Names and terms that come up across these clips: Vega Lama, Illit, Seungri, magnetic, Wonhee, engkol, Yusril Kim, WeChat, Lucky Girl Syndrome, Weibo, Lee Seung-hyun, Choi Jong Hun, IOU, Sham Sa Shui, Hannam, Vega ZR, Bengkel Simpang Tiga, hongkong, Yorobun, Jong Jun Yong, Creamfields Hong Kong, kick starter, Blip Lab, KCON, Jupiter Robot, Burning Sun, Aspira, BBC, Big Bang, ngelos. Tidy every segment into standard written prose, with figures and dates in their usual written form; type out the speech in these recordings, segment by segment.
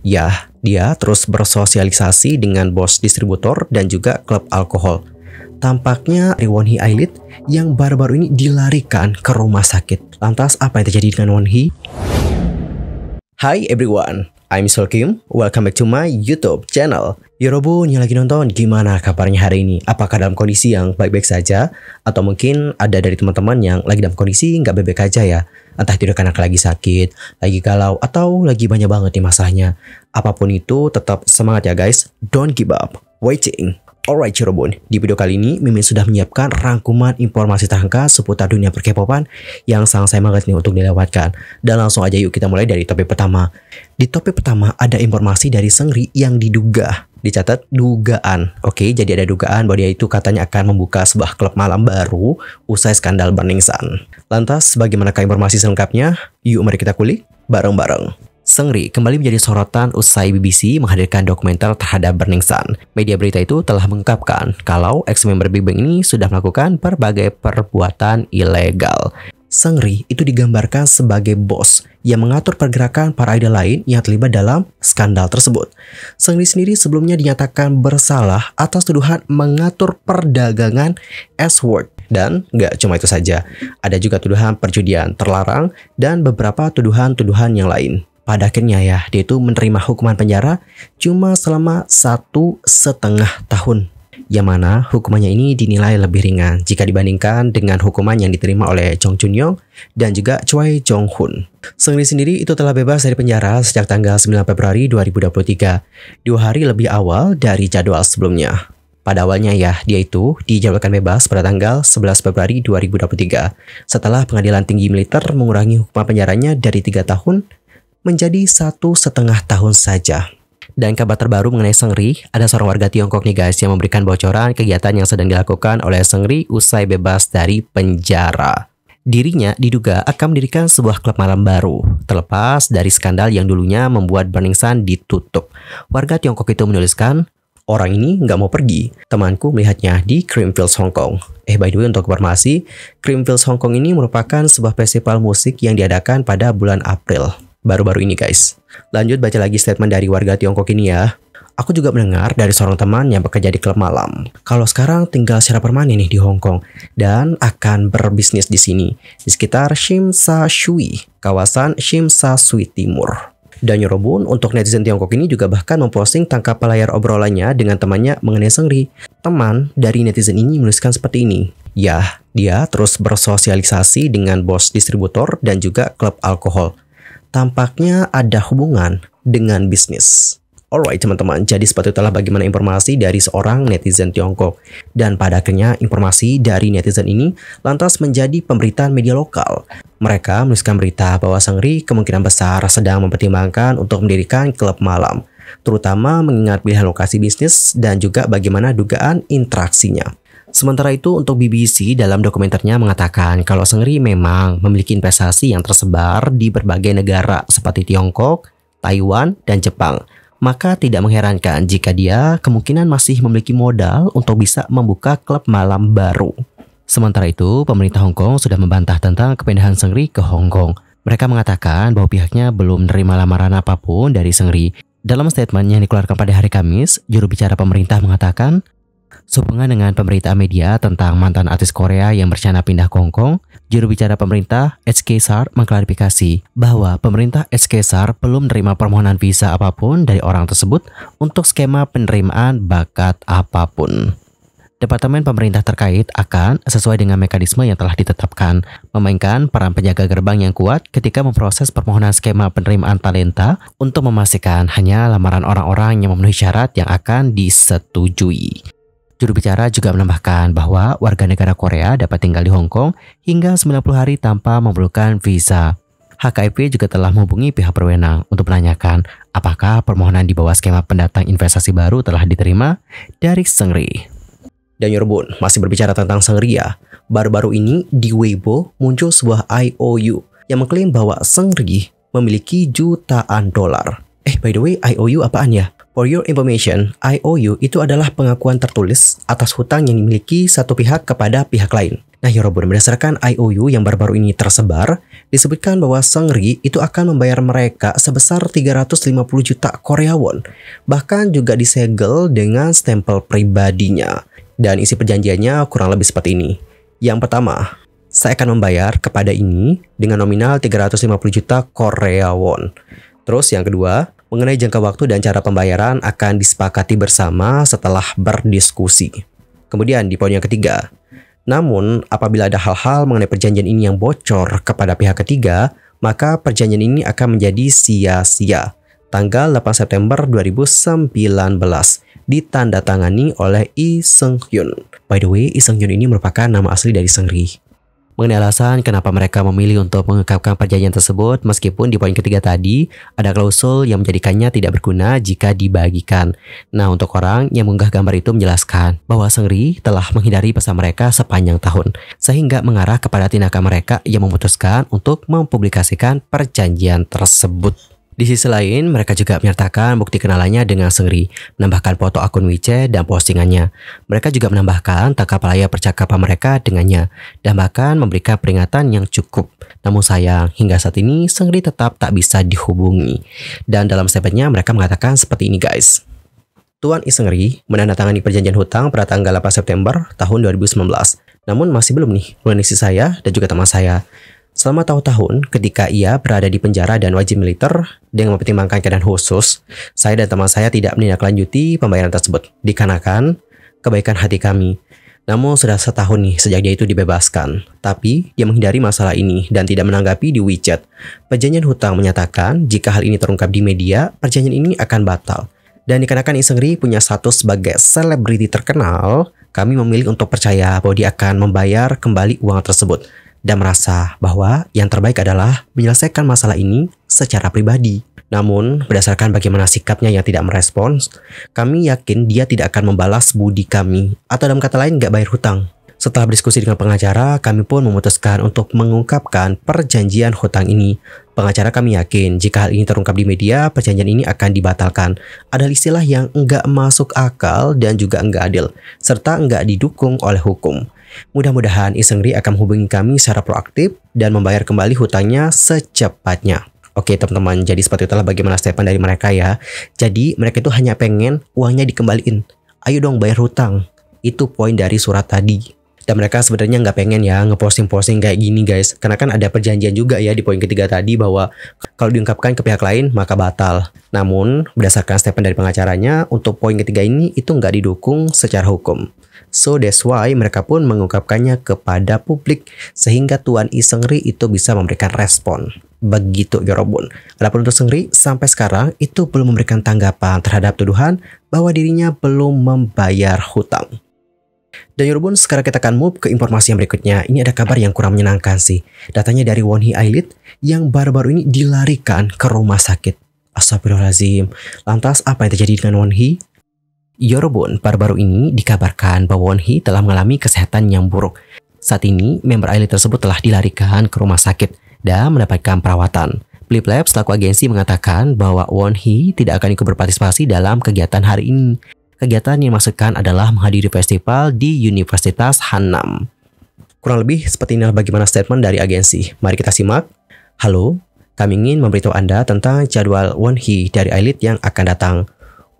Ya, dia terus bersosialisasi dengan bos distributor dan juga klub alkohol. Tampaknya Wonhee Illit yang baru-baru ini dilarikan ke rumah sakit. Lantas apa yang terjadi dengan Wonhee? Hi everyone, I'm Yusril Kim. Welcome back to my YouTube channel. Yorobun yang lagi nonton, gimana kabarnya hari ini? Apakah dalam kondisi yang baik-baik saja? Atau mungkin ada dari teman-teman yang lagi dalam kondisi nggak baik-baik aja ya? Entah itu karena lagi sakit, lagi galau, atau lagi banyak banget nih masalahnya. Apapun itu, tetap semangat ya guys. Don't give up. Waiting. Alright Yorobun, di video kali ini Mimin sudah menyiapkan rangkuman informasi terangka seputar dunia perkepopan yang sangat saya banget nih untuk dilewatkan. Dan langsung aja yuk kita mulai dari topik pertama. Di topik pertama ada informasi dari Seungri yang diduga. Dicatat dugaan. Oke, jadi ada dugaan bahwa dia itu katanya akan membuka sebuah klub malam baru usai skandal Burning Sun. Lantas bagaimanakah informasi selengkapnya? Yuk mari kita kulik bareng-bareng. Seungri kembali menjadi sorotan usai BBC menghadirkan dokumenter terhadap Burning Sun. Media berita itu telah mengungkapkan kalau ex-member Big Bang ini sudah melakukan berbagai perbuatan ilegal. Seungri itu digambarkan sebagai bos yang mengatur pergerakan para idol lain yang terlibat dalam skandal tersebut. Seungri sendiri sebelumnya dinyatakan bersalah atas tuduhan mengatur perdagangan S-word. Dan nggak cuma itu saja, ada juga tuduhan perjudian terlarang dan beberapa tuduhan-tuduhan yang lain. Pada akhirnya ya, dia itu menerima hukuman penjara cuma selama 1,5 tahun. Yang mana hukumannya ini dinilai lebih ringan jika dibandingkan dengan hukuman yang diterima oleh Jong Jun Yong dan juga Choi Jong Hun. Seungri sendiri itu telah bebas dari penjara sejak tanggal 9 Februari 2023, 2 hari lebih awal dari jadwal sebelumnya. Pada awalnya ya, dia itu dijadwalkan bebas pada tanggal 11 Februari 2023 setelah pengadilan tinggi militer mengurangi hukuman penjaranya dari 3 tahun menjadi 1,5 tahun saja. Dan kabar terbaru mengenai Seungri, ada seorang warga Tiongkok nih guys yang memberikan bocoran kegiatan yang sedang dilakukan oleh Seungri usai bebas dari penjara. Dirinya diduga akan mendirikan sebuah klub malam baru, terlepas dari skandal yang dulunya membuat Burning Sun ditutup. Warga Tiongkok itu menuliskan, orang ini nggak mau pergi. Temanku melihatnya di Creamfields Hong Kong. By the way untuk informasi, Creamfields Hong Kong ini merupakan sebuah festival musik yang diadakan pada bulan April. Baru-baru ini guys. Lanjut baca lagi statement dari warga Tiongkok ini ya. Aku juga mendengar dari seorang teman yang bekerja di klub malam. Kalau sekarang tinggal secara permanen nih di Hong Kong dan akan berbisnis di sini di sekitar Sham Sa Shui, kawasan Sham Sa Shui Timur. Dan Yorobun, untuk netizen Tiongkok ini juga bahkan memposting tangkapan layar obrolannya dengan temannya mengenai Seungri. Teman dari netizen ini menuliskan seperti ini. Ya, dia terus bersosialisasi dengan bos distributor dan juga klub alkohol. Tampaknya ada hubungan dengan bisnis. Alright teman-teman, jadi seperti itulah bagaimana informasi dari seorang netizen Tiongkok. Dan pada akhirnya informasi dari netizen ini lantas menjadi pemberitaan media lokal. Mereka menuliskan berita bahwa Seungri kemungkinan besar sedang mempertimbangkan untuk mendirikan klub malam, terutama mengingat pilihan lokasi bisnis dan juga bagaimana dugaan interaksinya. Sementara itu untuk BBC dalam dokumenternya mengatakan kalau Seungri memang memiliki investasi yang tersebar di berbagai negara seperti Tiongkok, Taiwan, dan Jepang. Maka tidak mengherankan jika dia kemungkinan masih memiliki modal untuk bisa membuka klub malam baru. Sementara itu pemerintah Hong Kong sudah membantah tentang kepindahan Seungri ke Hong Kong. Mereka mengatakan bahwa pihaknya belum menerima lamaran apapun dari Seungri. Dalam statement yang dikeluarkan pada hari Kamis, juru bicara pemerintah mengatakan, sehubungan dengan pemberitaan media tentang mantan artis Korea yang berencana pindah ke Hong Kong, juru bicara pemerintah HK Sar mengklarifikasi bahwa pemerintah HK Sar belum menerima permohonan visa apapun dari orang tersebut untuk skema penerimaan bakat apapun. Departemen pemerintah terkait akan, sesuai dengan mekanisme yang telah ditetapkan, memainkan peran penjaga gerbang yang kuat ketika memproses permohonan skema penerimaan talenta untuk memastikan hanya lamaran orang-orang yang memenuhi syarat yang akan disetujui. Juru bicara juga menambahkan bahwa warga negara Korea dapat tinggal di Hong Kong hingga 90 hari tanpa memerlukan visa. HKIP juga telah menghubungi pihak berwenang untuk menanyakan apakah permohonan di bawah skema pendatang investasi baru telah diterima dari Seungri. Dan Yorobun, masih berbicara tentang Seungri ya. Baru-baru ini di Weibo muncul sebuah IOU yang mengklaim bahwa Seungri memiliki jutaan dolar. By the way, IOU apaan ya? For your information, IOU itu adalah pengakuan tertulis atas hutang yang dimiliki satu pihak kepada pihak lain. Nah, Yorobun, berdasarkan IOU yang baru-baru ini tersebar, disebutkan bahwa Seungri itu akan membayar mereka sebesar 350 juta Korea won, bahkan juga disegel dengan stempel pribadinya. Dan isi perjanjiannya kurang lebih seperti ini. Yang pertama, saya akan membayar kepada ini dengan nominal 350 juta Korea won. Terus yang kedua, mengenai jangka waktu dan cara pembayaran akan disepakati bersama setelah berdiskusi. Kemudian di poin yang ketiga, namun apabila ada hal-hal mengenai perjanjian ini yang bocor kepada pihak ketiga, maka perjanjian ini akan menjadi sia-sia. Tanggal 8 September 2019 ditandatangani oleh Lee Seung-hyun. By the way, Lee Seung-hyun ini merupakan nama asli dari Seungri. Mengenai alasan kenapa mereka memilih untuk mengungkapkan perjanjian tersebut, meskipun di poin ketiga tadi ada klausul yang menjadikannya tidak berguna jika dibagikan. Nah, untuk orang yang mengunggah gambar itu menjelaskan bahwa Seungri telah menghindari pesan mereka sepanjang tahun, sehingga mengarah kepada tindakan mereka yang memutuskan untuk mempublikasikan perjanjian tersebut. Di sisi lain, mereka juga menyertakan bukti kenalannya dengan Seungri, menambahkan foto akun WeChat dan postingannya. Mereka juga menambahkan tangkap layar percakapan mereka dengannya, dan bahkan memberikan peringatan yang cukup. Namun sayang, hingga saat ini Seungri tetap tak bisa dihubungi. Dan dalam statementnya mereka mengatakan seperti ini, guys. Tuan Lee Seungri menandatangani perjanjian hutang pada tanggal 8 September tahun 2019. Namun masih belum nih melunasi saya dan juga teman saya. Selama tahun-tahun ketika ia berada di penjara dan wajib militer, dengan mempertimbangkan keadaan khusus, saya dan teman saya tidak menindaklanjuti pembayaran tersebut dikarenakan kebaikan hati kami. Namun sudah setahun nih sejak dia itu dibebaskan, tapi dia menghindari masalah ini dan tidak menanggapi di WeChat. Perjanjian hutang menyatakan jika hal ini terungkap di media, perjanjian ini akan batal. Dan dikarenakan Lee Seungri punya status sebagai selebriti terkenal, kami memilih untuk percaya bahwa dia akan membayar kembali uang tersebut dan merasa bahwa yang terbaik adalah menyelesaikan masalah ini secara pribadi. Namun, berdasarkan bagaimana sikapnya yang tidak merespons, kami yakin dia tidak akan membalas budi kami, atau dalam kata lain nggak bayar hutang. Setelah berdiskusi dengan pengacara, kami pun memutuskan untuk mengungkapkan perjanjian hutang ini. Pengacara kami yakin jika hal ini terungkap di media, perjanjian ini akan dibatalkan. Ada istilah yang nggak masuk akal dan juga nggak adil, serta nggak didukung oleh hukum. Mudah-mudahan Lee Seungri akan menghubungi kami secara proaktif dan membayar kembali hutangnya secepatnya. Oke teman-teman, jadi seperti itulah bagaimana statement dari mereka ya. Jadi mereka itu hanya pengen uangnya dikembaliin. Ayo dong bayar hutang. Itu poin dari surat tadi. Dan mereka sebenarnya nggak pengen ya ngeposting-posting kayak gini guys. Karena kan ada perjanjian juga ya di poin ketiga tadi bahwa kalau diungkapkan ke pihak lain maka batal. Namun berdasarkan statement dari pengacaranya, untuk poin ketiga ini itu nggak didukung secara hukum. So that's why mereka pun mengungkapkannya kepada publik sehingga Tuan Lee Seungri itu bisa memberikan respon. Begitu Yorobun. Adapun untuk Seungri sampai sekarang itu belum memberikan tanggapan terhadap tuduhan bahwa dirinya belum membayar hutang. Dan Yorobun, sekarang kita akan move ke informasi yang berikutnya. Ini ada kabar yang kurang menyenangkan sih. Datanya dari Wonhee Illit yang baru-baru ini dilarikan ke rumah sakit. Astagfirullahaladzim. Lantas apa yang terjadi dengan Wonhee? Yorobun, baru-baru ini dikabarkan bahwa Wonhee telah mengalami kesehatan yang buruk. Saat ini, member Illit tersebut telah dilarikan ke rumah sakit dan mendapatkan perawatan. Blip Lab selaku agensi mengatakan bahwa Wonhee tidak akan ikut berpartisipasi dalam kegiatan hari ini. Kegiatan yang dimaksudkan adalah menghadiri festival di Universitas Hannam. Kurang lebih seperti inilah bagaimana statement dari agensi. Mari kita simak. Halo, kami ingin memberitahu Anda tentang jadwal Wonhee dari Illit yang akan datang.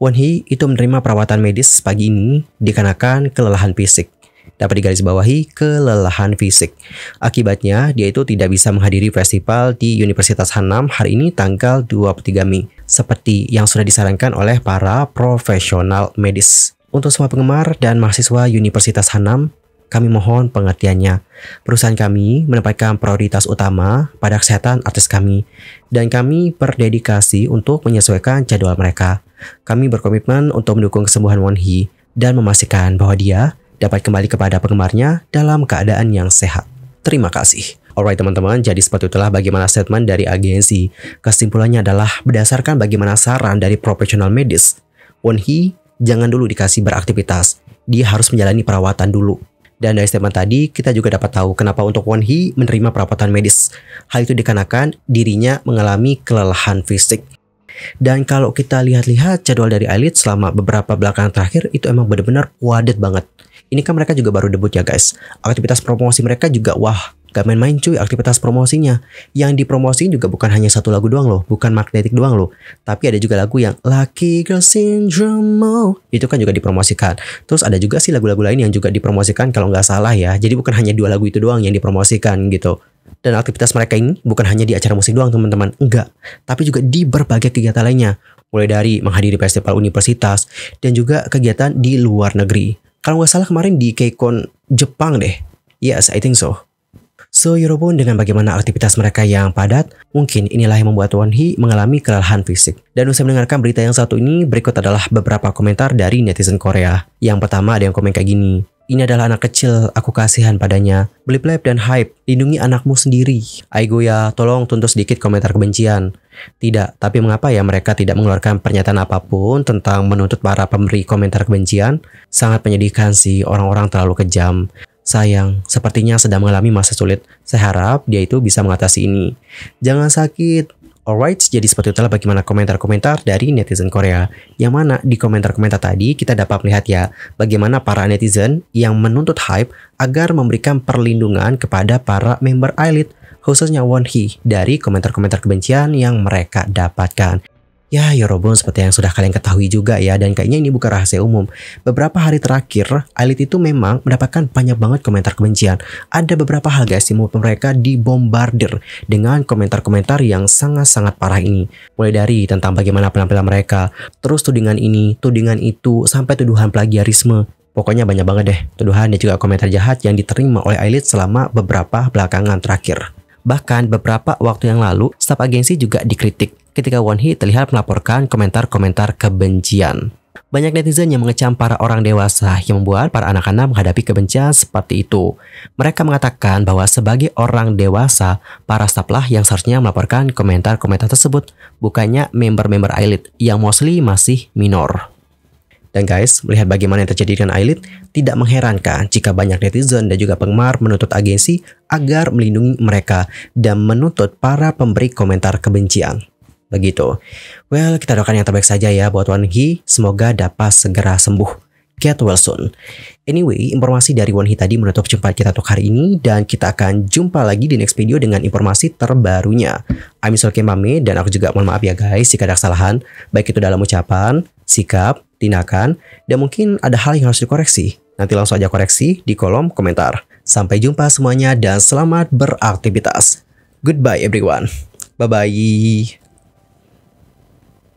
Wonhee itu menerima perawatan medis pagi ini dikarenakan kelelahan fisik. Dapat digarisbawahi kelelahan fisik. Akibatnya, dia itu tidak bisa menghadiri festival di Universitas Hannam hari ini tanggal 23 Mei. Seperti yang sudah disarankan oleh para profesional medis. Untuk semua penggemar dan mahasiswa Universitas Hannam, kami mohon pengertiannya. Perusahaan kami menempatkan prioritas utama pada kesehatan artis kami. Dan kami berdedikasi untuk menyesuaikan jadwal mereka. Kami berkomitmen untuk mendukung kesembuhan Wonhee dan memastikan bahwa dia dapat kembali kepada penggemarnya dalam keadaan yang sehat. Terima kasih. Alright teman-teman, jadi seperti itulah bagaimana statement dari agensi. Kesimpulannya adalah berdasarkan bagaimana saran dari profesional medis, Wonhee jangan dulu dikasih beraktivitas. Dia harus menjalani perawatan dulu. Dan dari statement tadi, kita juga dapat tahu kenapa untuk Wonhee menerima perawatan medis. Hal itu dikarenakan dirinya mengalami kelelahan fisik. Dan kalau kita lihat-lihat jadwal dari Illit selama beberapa belakangan terakhir itu emang benar-benar padat banget. Ini kan mereka juga baru debut ya guys. Aktivitas promosi mereka juga wah, gak main-main cuy aktivitas promosinya. Yang dipromosi juga bukan hanya satu lagu doang loh, bukan Magnetic doang loh, tapi ada juga lagu yang Lucky Girl Syndrome, itu kan juga dipromosikan. Terus ada juga sih lagu-lagu lain yang juga dipromosikan kalau nggak salah ya. Jadi bukan hanya dua lagu itu doang yang dipromosikan gitu. Dan aktivitas mereka ini bukan hanya di acara musik doang teman-teman, enggak, tapi juga di berbagai kegiatan lainnya, mulai dari menghadiri festival universitas dan juga kegiatan di luar negeri. Kalau nggak salah kemarin di KCON Jepang deh. Yes, I think so. So, Eurobon, dengan bagaimana aktivitas mereka yang padat, mungkin inilah yang membuat Wonhee mengalami kelelahan fisik. Dan usai mendengarkan berita yang satu ini, berikut adalah beberapa komentar dari netizen Korea. Yang pertama ada yang komen kayak gini. Ini adalah anak kecil, aku kasihan padanya. Blip Lab dan hype, lindungi anakmu sendiri. Aigo ya, tolong tuntut sedikit komentar kebencian. Tidak, tapi mengapa ya mereka tidak mengeluarkan pernyataan apapun tentang menuntut para pemberi komentar kebencian? Sangat menyedihkan sih, orang-orang terlalu kejam. Sayang, sepertinya sedang mengalami masa sulit. Saya harap dia itu bisa mengatasi ini. Jangan sakit. Alright, jadi seperti itulah bagaimana komentar-komentar dari netizen Korea. Yang mana di komentar-komentar tadi kita dapat melihat ya, bagaimana para netizen yang menuntut hype agar memberikan perlindungan kepada para member Illit, khususnya Wonhee, dari komentar-komentar kebencian yang mereka dapatkan. Ya, Eurobon, seperti yang sudah kalian ketahui juga ya, dan kayaknya ini bukan rahasia umum. Beberapa hari terakhir, Illit itu memang mendapatkan banyak banget komentar kebencian. Ada beberapa hal guys, mereka dibombardir dengan komentar-komentar yang sangat-sangat parah ini. Mulai dari tentang bagaimana penampilan mereka, terus tudingan ini, tudingan itu, sampai tuduhan plagiarisme. Pokoknya banyak banget deh tuduhan dan juga komentar jahat yang diterima oleh Illit selama beberapa belakangan terakhir. Bahkan beberapa waktu yang lalu, staf agensi juga dikritik ketika Wonhee terlihat melaporkan komentar-komentar kebencian. Banyak netizen yang mengecam para orang dewasa yang membuat para anak-anak menghadapi kebencian seperti itu. Mereka mengatakan bahwa sebagai orang dewasa, para staflah yang seharusnya melaporkan komentar-komentar tersebut, bukannya member-member Illit yang mostly masih minor. Dan guys, melihat bagaimana yang terjadi dengan Illit, tidak mengherankan jika banyak netizen dan juga penggemar menuntut agensi agar melindungi mereka dan menuntut para pemberi komentar kebencian. Begitu. Well, kita doakan yang terbaik saja ya buat Wonhee, semoga dapat segera sembuh. Get well soon. Anyway, informasi dari Wonhee tadi menutup jumpa kita untuk hari ini, dan kita akan jumpa lagi di next video dengan informasi terbarunya. I'm Yusril Kim dan aku juga mohon maaf ya guys jika ada kesalahan, baik itu dalam ucapan, sikap, tindakan, dan mungkin ada hal yang harus dikoreksi. Nanti langsung aja koreksi di kolom komentar. Sampai jumpa semuanya dan selamat beraktivitas. Goodbye everyone. Bye-bye.